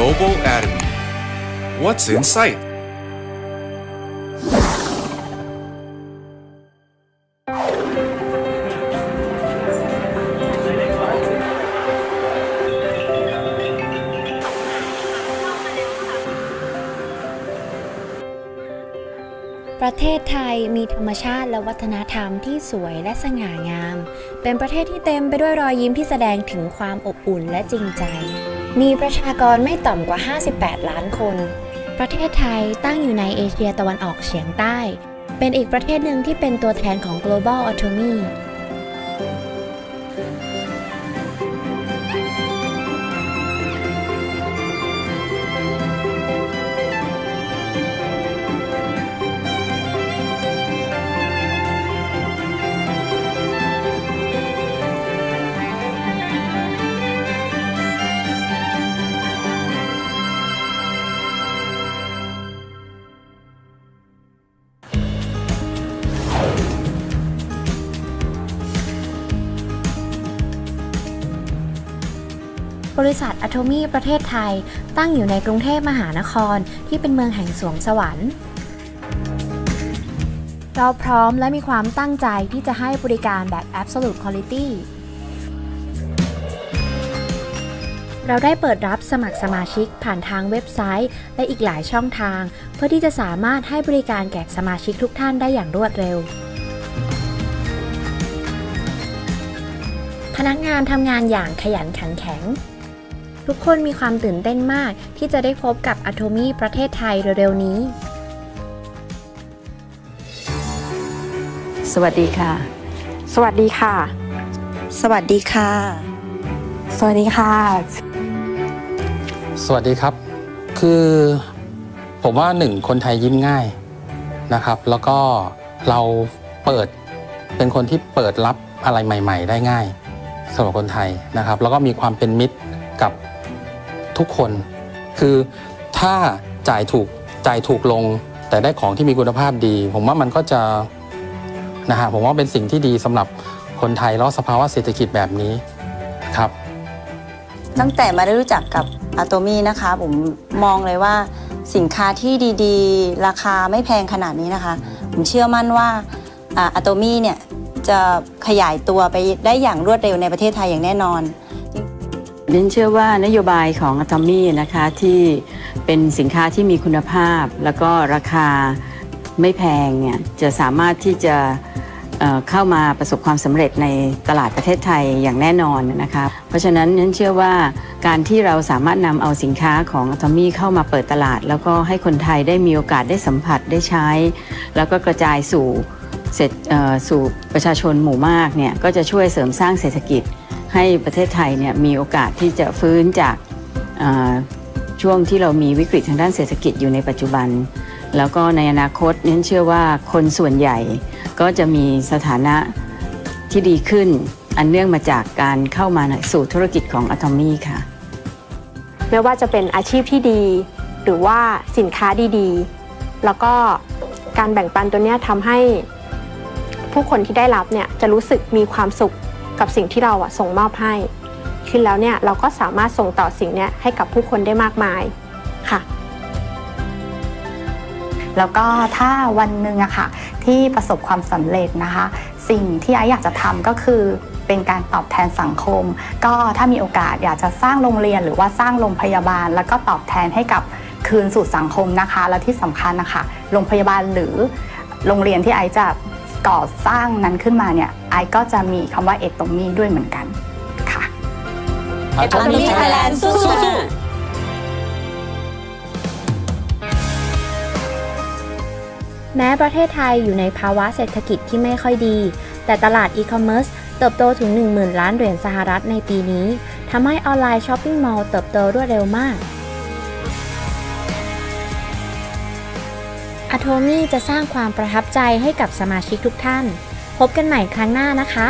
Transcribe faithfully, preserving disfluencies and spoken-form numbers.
Global Atomy. What's in sight?ประเทศไทยมีธรรมชาติและวัฒนธรรมที่สวยและสง่างามเป็นประเทศที่เต็มไปด้วยรอยยิ้มที่แสดงถึงความอบอุ่นและจริงใจมีประชากรไม่ต่ำกว่าห้าสิบแปดล้านคนประเทศไทยตั้งอยู่ในเอเชียตะวันออกเฉียงใต้เป็นอีกประเทศหนึ่งที่เป็นตัวแทนของ Global Atomyบริษัทอะโทมี่ประเทศไทยตั้งอยู่ในกรุงเทพมหานครที่เป็นเมืองแห่งสวงสวรรค์เราพร้อมและมีความตั้งใจที่จะให้บริการแบบ Absolute Quality เราได้เปิดรับสมัครสมาชิกผ่านทางเว็บไซต์และอีกหลายช่องทางเพื่อที่จะสามารถให้บริการแก่สมาชิกทุกท่านได้อย่างรวดเร็วพนักงานทำงานอย่างขยันขันแข็งทุกคนมีความตื่นเต้นมากที่จะได้พบกับอะโทมี่ประเทศไทยเร็วๆนี้สวัสดีค่ะสวัสดีค่ะสวัสดีค่ะสวัสดีค่ะสวัสดีครับคือผมว่าหนึ่งคนไทยยิ้มง่ายนะครับแล้วก็เราเปิดเป็นคนที่เปิดรับอะไรใหม่ๆได้ง่ายสำหรับคนไทยนะครับแล้วก็มีความเป็นมิตรกับทุกคนคือถ้าจ่ายถูกจ่ายถูกลงแต่ได้ของที่มีคุณภาพดีผมว่ามันก็จะนะฮะผมว่าเป็นสิ่งที่ดีสำหรับคนไทยแล้วสภาวะเศรษฐกิจแบบนี้ครับตั้งแต่มาได้รู้จักกับอะโทมี่นะคะผมมองเลยว่าสินค้าที่ดีๆราคาไม่แพงขนาดนี้นะคะผมเชื่อมั่นว่าอะโทมี่เนี่ยจะขยายตัวไปได้อย่างรวดเร็วในประเทศไทยอย่างแน่นอนดิฉันเชื่อว่านโยบายของอะโทมี่นะคะที่เป็นสินค้าที่มีคุณภาพแล้วก็ราคาไม่แพงเนี่ยจะสามารถที่จะเข้ามาประสบความสำเร็จในตลาดประเทศไทยอย่างแน่นอนนะคะเพราะฉะนั้นดิฉันเชื่อว่าการที่เราสามารถนำเอาสินค้าของอะโทมี่เข้ามาเปิดตลาดแล้วก็ให้คนไทยได้มีโอกาสได้สัมผัสได้ใช้แล้วก็กระจายสู่เสร็จสู่ประชาชนหมู่มากเนี่ยก็จะช่วยเสริมสร้างเศรษฐกิจให้ประเทศไทยเนี่ยมีโอกาสที่จะฟื้นจากช่วงที่เรามีวิกฤตทางด้านเศรษฐกิจอยู่ในปัจจุบันแล้วก็ในอนาคตนั้นเชื่อว่าคนส่วนใหญ่ก็จะมีสถานะที่ดีขึ้นอันเนื่องมาจากการเข้ามาสู่ธุรกิจของอะโทมี่ค่ะไม่ว่าจะเป็นอาชีพที่ดีหรือว่าสินค้าดีๆแล้วก็การแบ่งปันตัวเนี้ยทำให้ผู้คนที่ได้รับเนี่ยจะรู้สึกมีความสุขกับสิ่งที่เราอะส่งมอบให้ขึ้นแล้วเนี่ยเราก็สามารถส่งต่อสิ่งนี้ให้กับผู้คนได้มากมายค่ะแล้วก็ถ้าวันหนึ่งอะค่ะที่ประสบความสำเร็จนะคะสิ่งที่ไออยากจะทำก็คือเป็นการตอบแทนสังคมก็ถ้ามีโอกาสอยากจะสร้างโรงเรียนหรือว่าสร้างโรงพยาบาลแล้วก็ตอบแทนให้กับคืนสู่สังคมนะคะและที่สำคัญนะคะโรงพยาบาลหรือโรงเรียนที่ไอจะก่อสร้างนั้นขึ้นมาเนี่ยไอก็จะมีคำว่าเอโทมี่ด้วยเหมือนกันค่ะเอโทมี่ไทยแลนด์สู้แม้ประเทศไทยอยู่ในภาวะเศรษฐกิจที่ไม่ค่อยดีแต่ตลาดอีคอมเมิร์ซเติบโตถึง หนึ่งหมื่น ล้านเหรียญสหรัฐในปีนี้ทำให้ออนไลน์ช้อปปิ้งมอลล์เติบโตรวดเร็วมากอะโทมี่จะสร้างความประทับใจให้กับสมาชิกทุกท่านพบกันใหม่ครั้งหน้านะคะ